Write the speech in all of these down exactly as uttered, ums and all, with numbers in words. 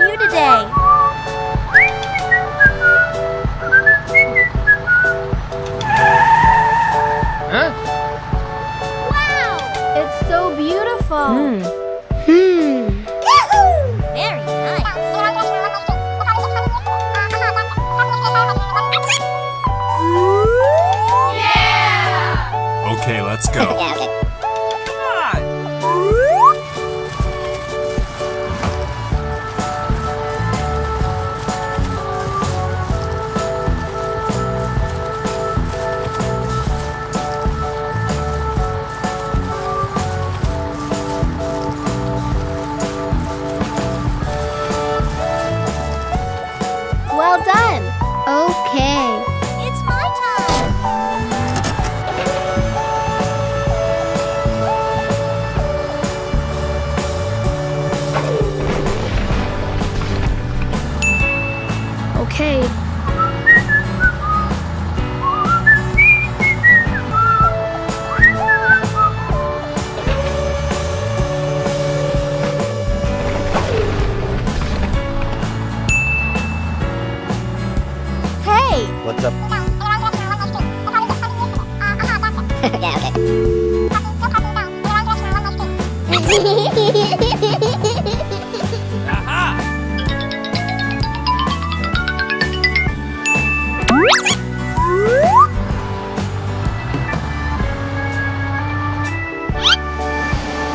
are you today? Huh? Wow! It's so beautiful. Hmm. Hmm. Very nice. Yeah! Okay, let's go.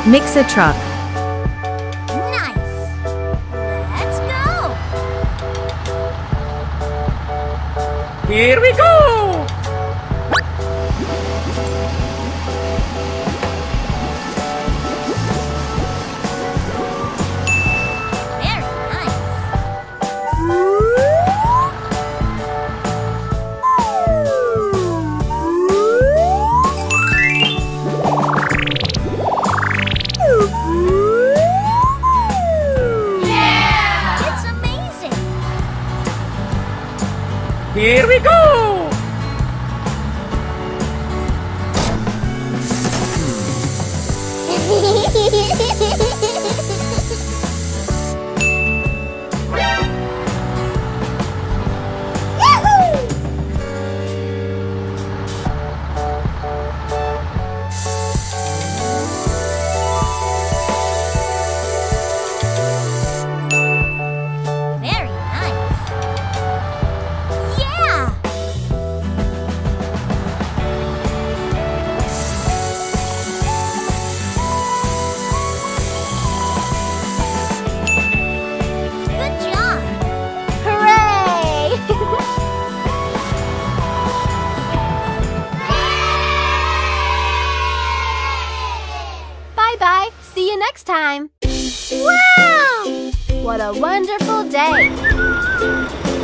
Mix a truck. Nice. Let's go. Here we go. Very nice. Here we go!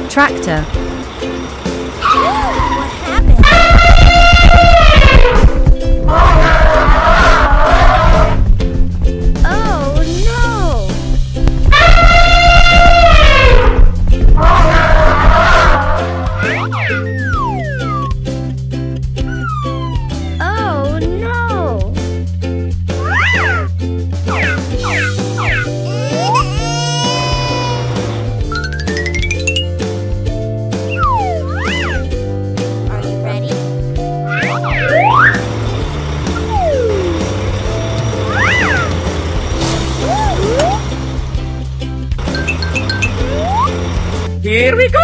Tractor. What happened? Oh no! Oh no! Here we go!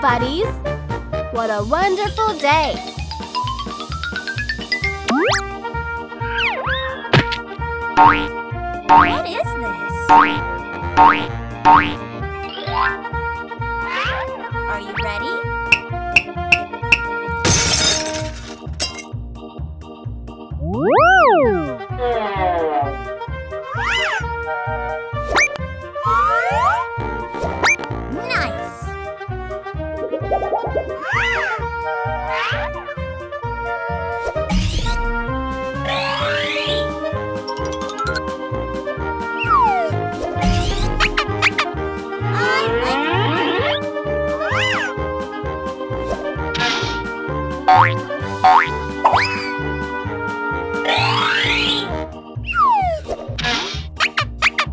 go, buddies! What a wonderful day! What is this? Are you ready?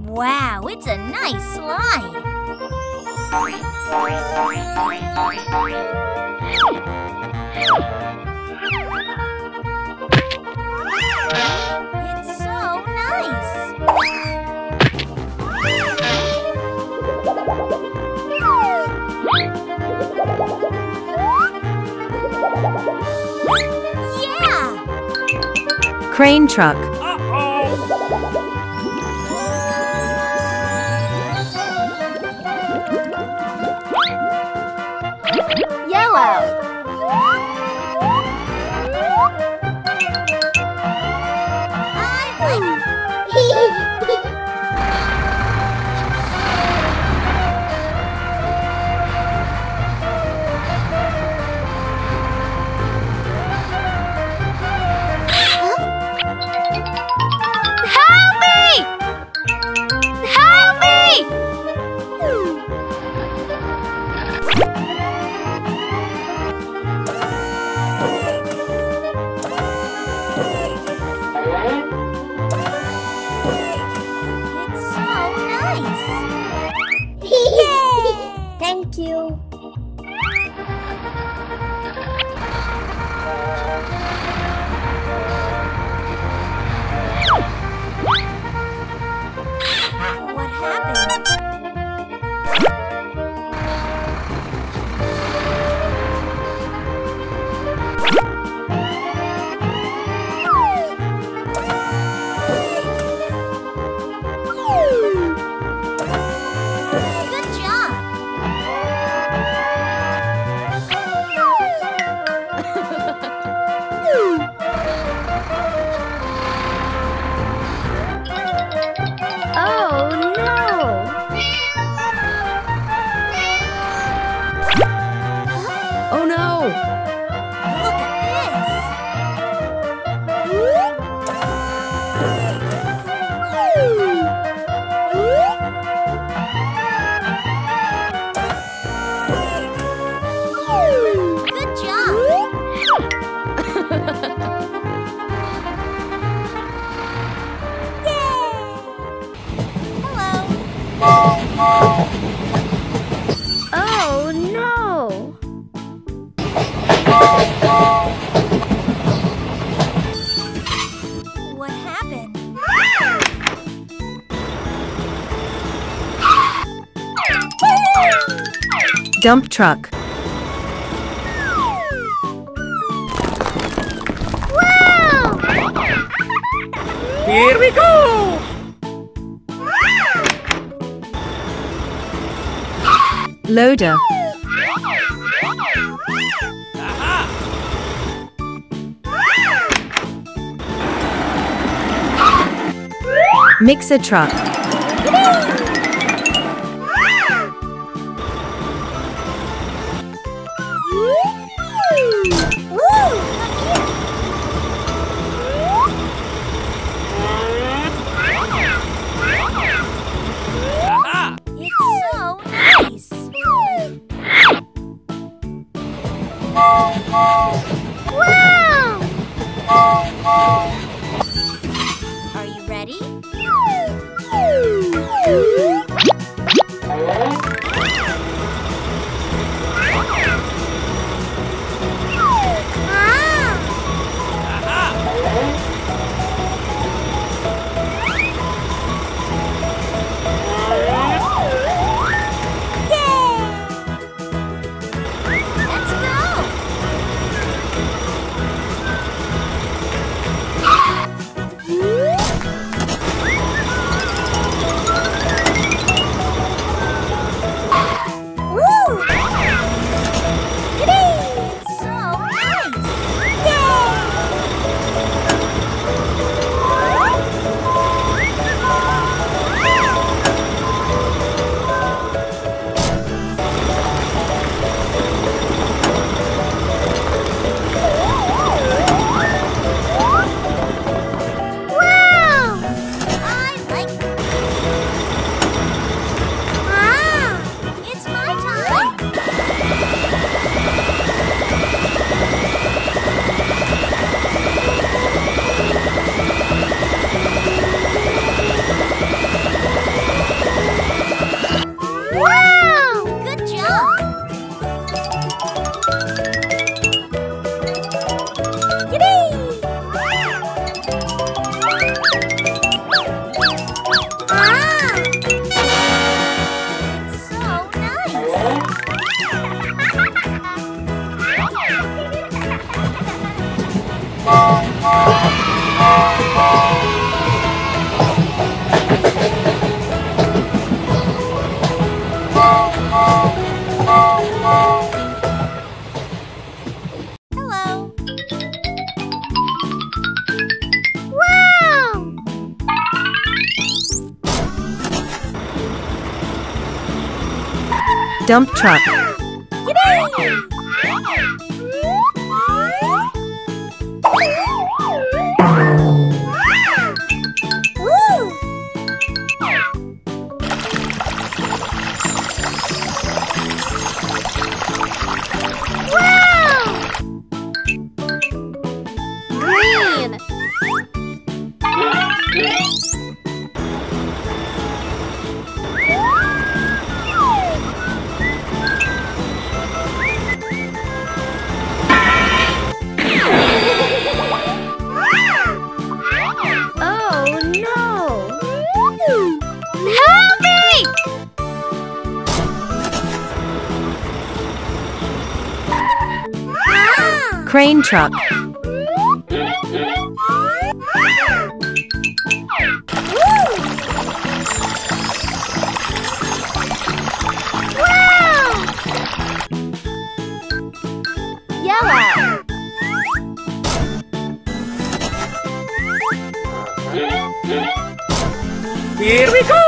Wow, it's a nice slide. It's so nice. Yeah! Crane truck. Dump truck. Wow! Here we go! Loader. Aha. Mixer truck. Hello. Wow. Dump truck. Crane truck. Here we go!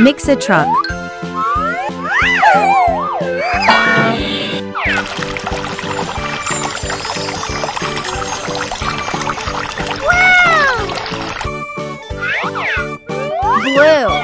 Mix a truck. Wow! Blue.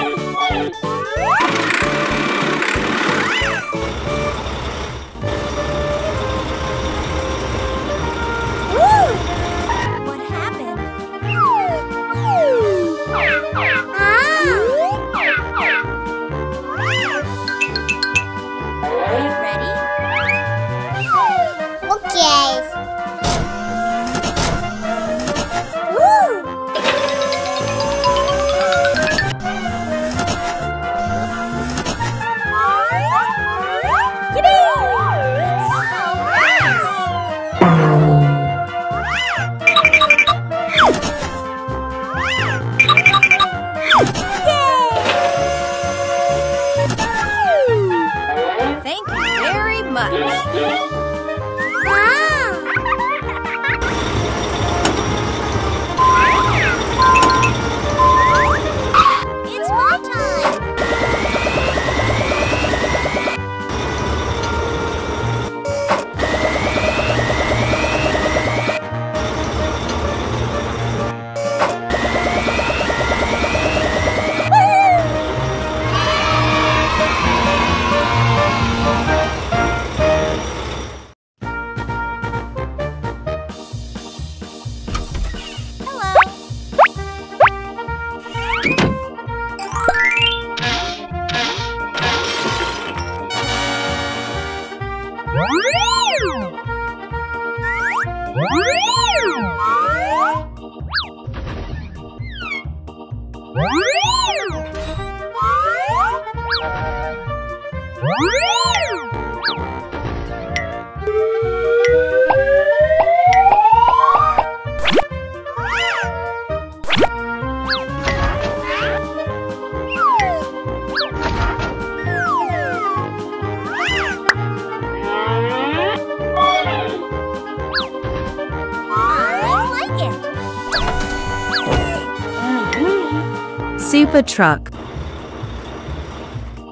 Super truck.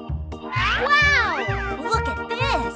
Wow! Look at this!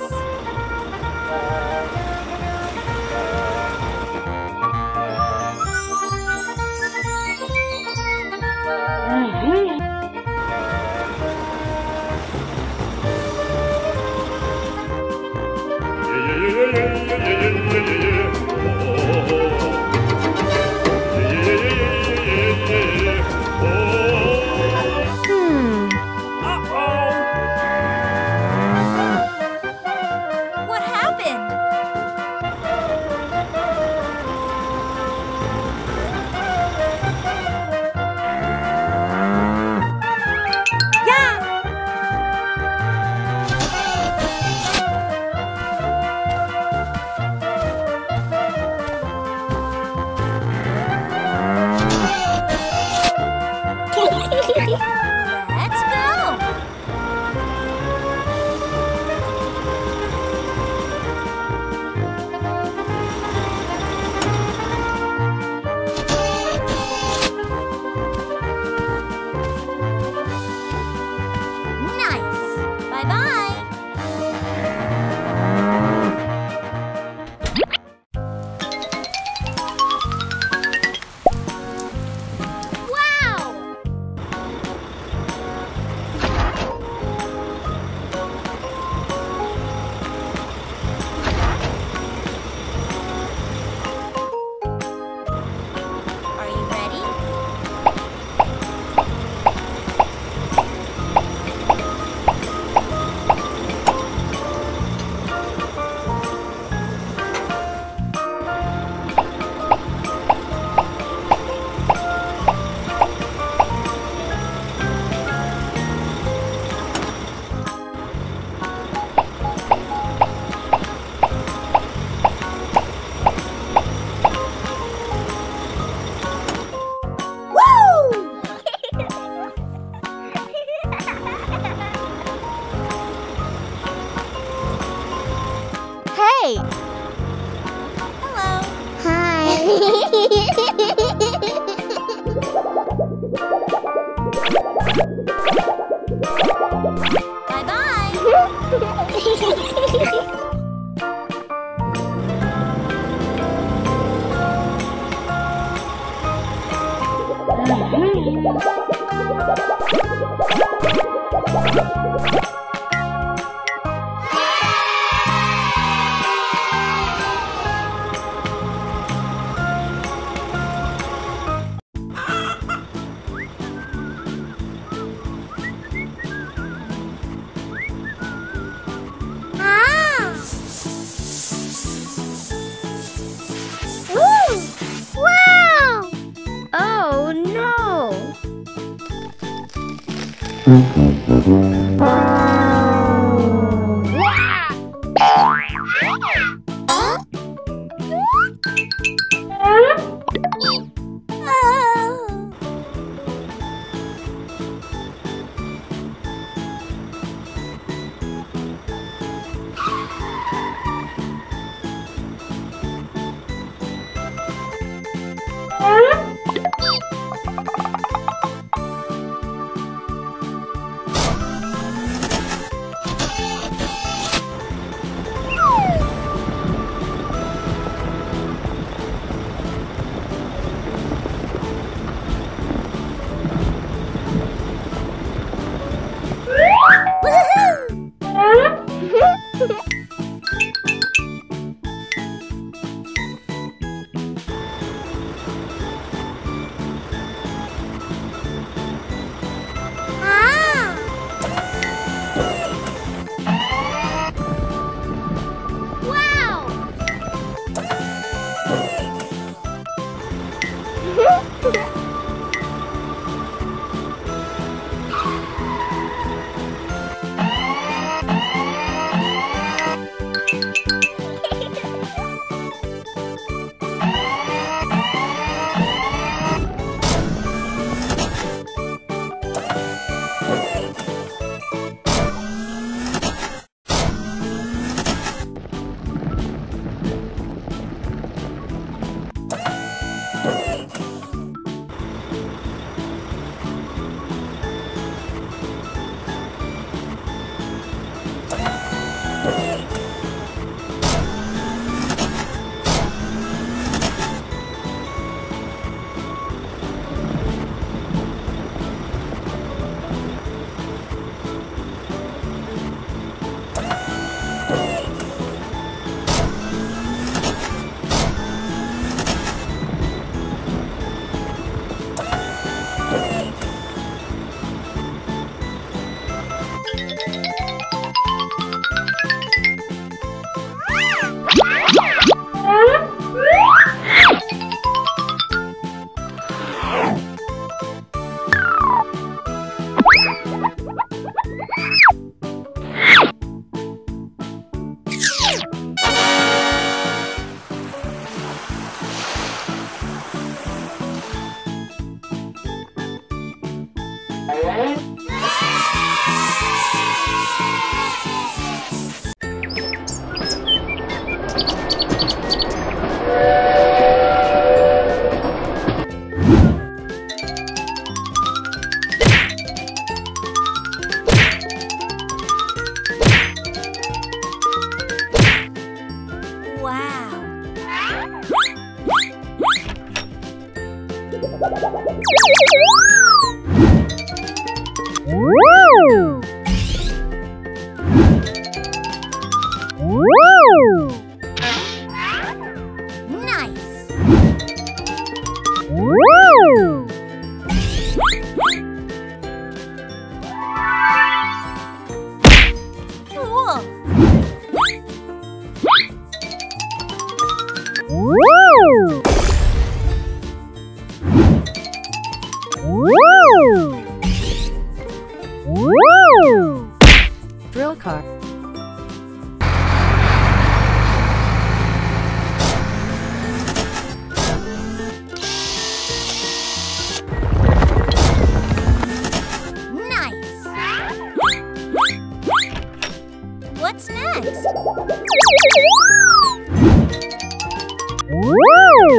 Woo!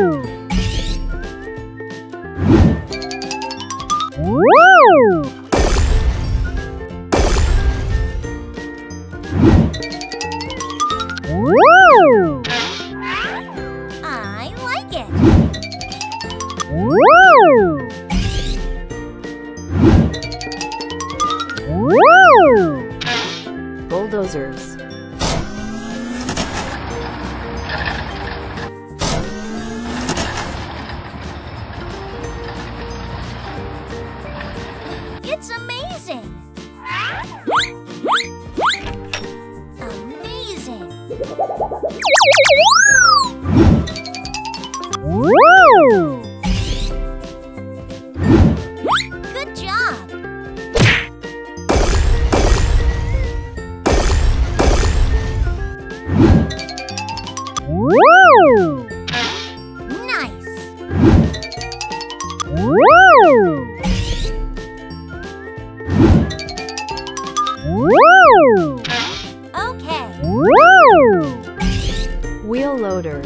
Bulldozers. It's amazing! Amazing! Woo! Good job! Woo! Nice! Woo! Woo! Okay. Woo! Wheel loader.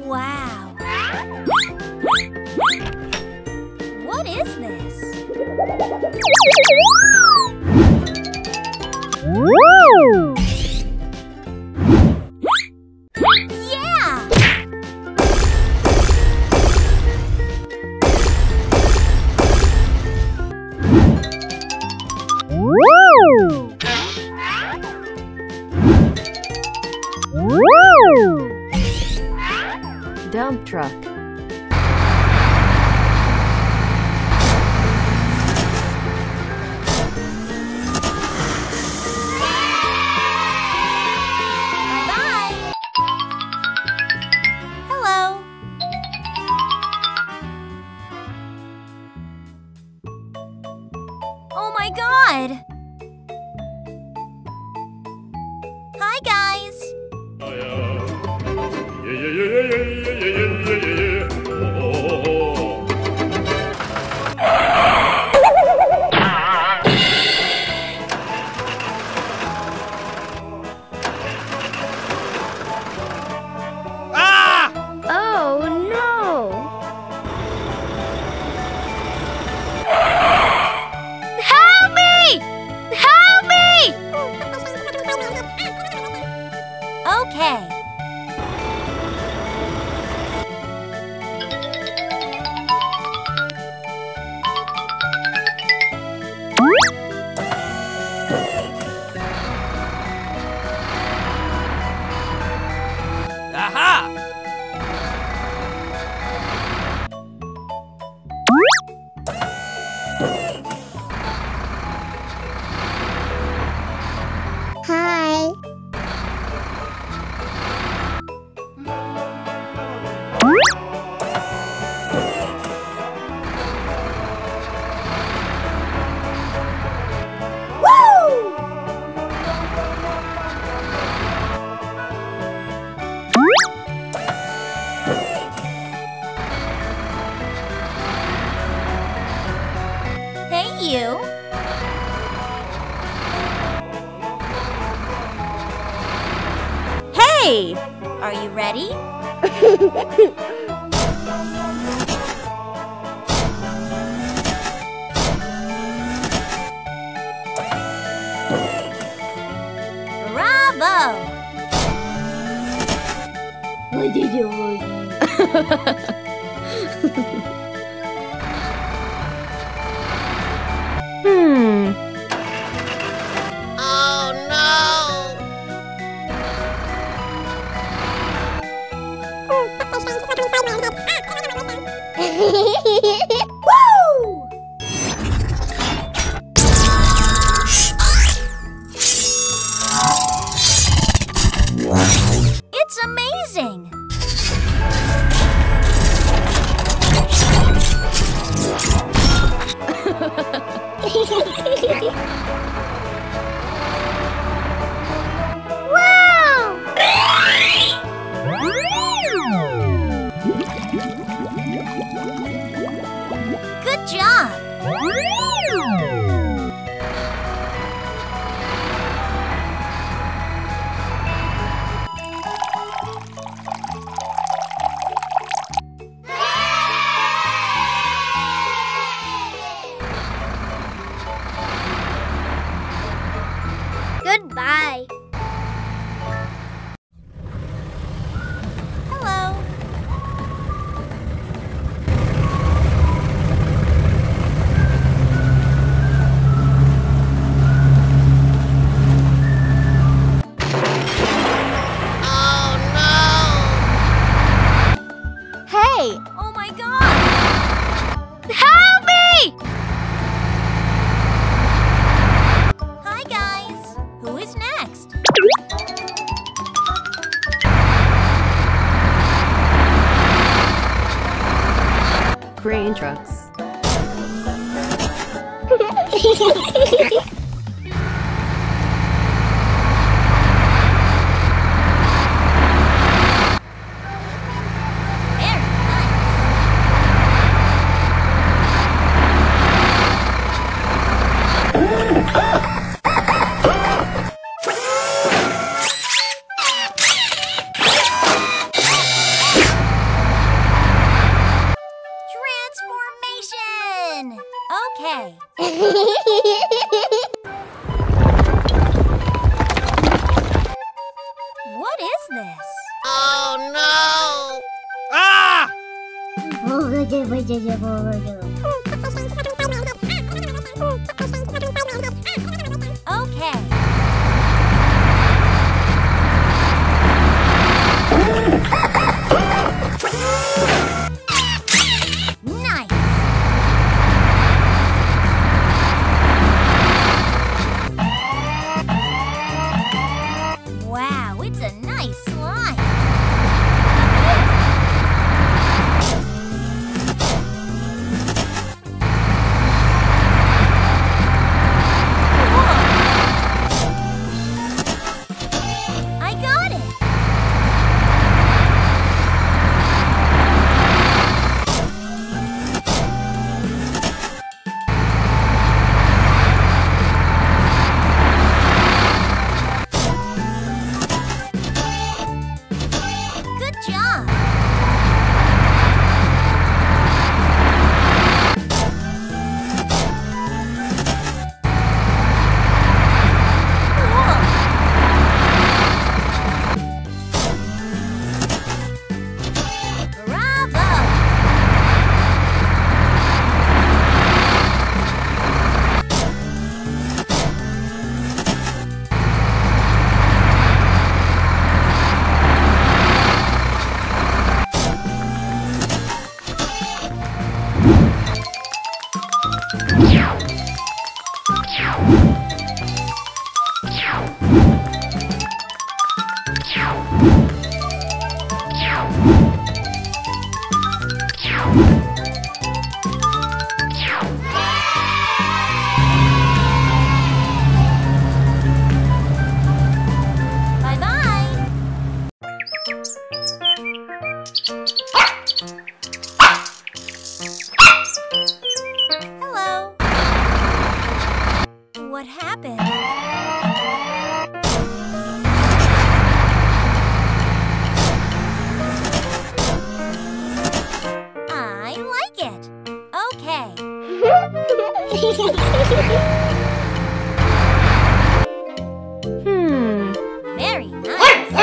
Wow. What is this? Woo! Dump truck. Bye-bye. Hello. Oh my God. Hi guys. Oh, yeah. Yeah, yeah, yeah, yeah, yeah, yeah, yeah, yeah, yeah. Oh, oh, oh. Ah! Oh no! Help me! Help me! Okay. You. Hey! Are you ready? Bravo! What did you want? Woo! It's amazing. Good job! grain trucks. Okay. What is this? Oh no! Ah! Okay. What happened? I like it. Okay. Hmm. Very nice.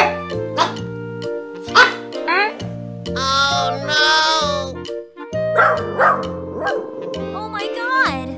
Oh no! Oh my god!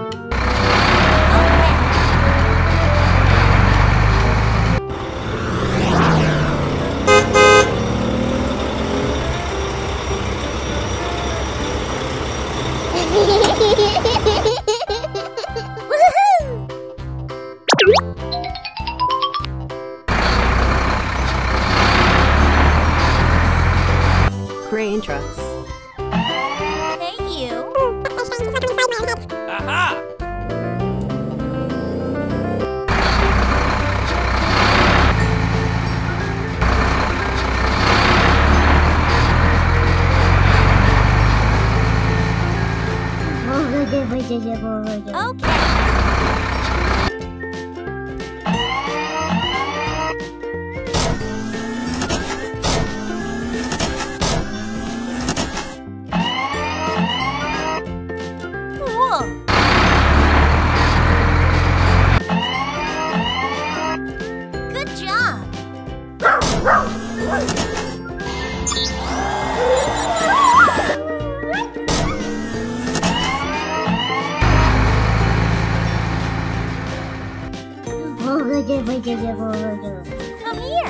Grain trucks. Thank you. Aha! Okay. Come here!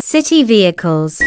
City vehicles.